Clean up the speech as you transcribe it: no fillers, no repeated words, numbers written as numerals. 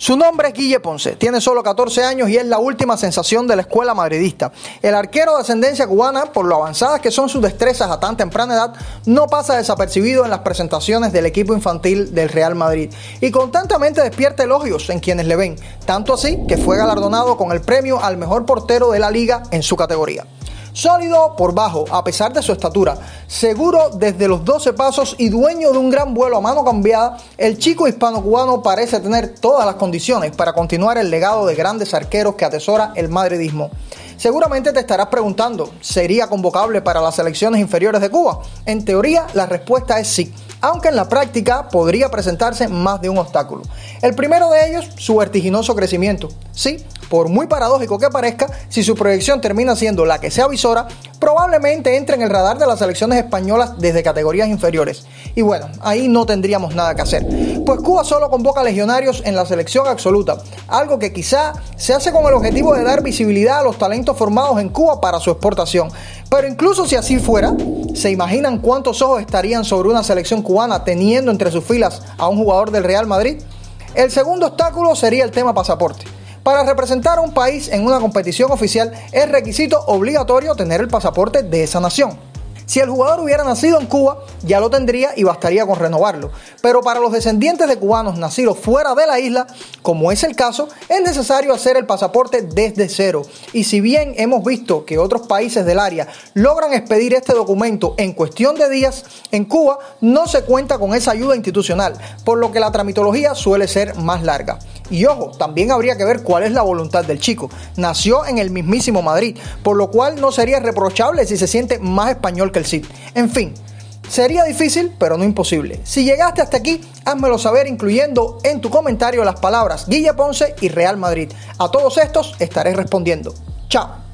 Su nombre es Guille Ponce, tiene solo 14 años y es la última sensación de la escuela madridista. El arquero de ascendencia cubana, por lo avanzadas que son sus destrezas a tan temprana edad, no pasa desapercibido en las presentaciones del equipo infantil del Real Madrid y constantemente despierta elogios en quienes le ven, tanto así que fue galardonado con el premio al mejor portero de la liga en su categoría. Sólido por bajo, a pesar de su estatura, seguro desde los 12 pasos y dueño de un gran vuelo a mano cambiada, el chico hispano-cubano parece tener todas las condiciones para continuar el legado de grandes arqueros que atesora el madridismo. Seguramente te estarás preguntando, ¿sería convocable para las selecciones inferiores de Cuba? En teoría, la respuesta es sí, aunque en la práctica podría presentarse más de un obstáculo. El primero de ellos, su vertiginoso crecimiento. Sí, por muy paradójico que parezca, si su proyección termina siendo la que se avisora, probablemente entre en el radar de las selecciones españolas desde categorías inferiores. Y bueno, ahí no tendríamos nada que hacer, pues Cuba solo convoca legionarios en la selección absoluta, algo que quizá se hace con el objetivo de dar visibilidad a los talentos formados en Cuba para su exportación. Pero incluso si así fuera, ¿se imaginan cuántos ojos estarían sobre una selección cubana teniendo entre sus filas a un jugador del Real Madrid? El segundo obstáculo sería el tema pasaporte. Para representar a un país en una competición oficial es requisito obligatorio tener el pasaporte de esa nación. Si el jugador hubiera nacido en Cuba, ya lo tendría y bastaría con renovarlo. Pero para los descendientes de cubanos nacidos fuera de la isla, como es el caso, es necesario hacer el pasaporte desde cero. Y si bien hemos visto que otros países del área logran expedir este documento en cuestión de días, en Cuba no se cuenta con esa ayuda institucional, por lo que la tramitología suele ser más larga. Y ojo, también habría que ver cuál es la voluntad del chico. Nació en el mismísimo Madrid, por lo cual no sería reprochable si se siente más español que el Cid. En fin, sería difícil, pero no imposible. Si llegaste hasta aquí, házmelo saber incluyendo en tu comentario las palabras Guille Ponce y Real Madrid. A todos estos estaré respondiendo. Chao.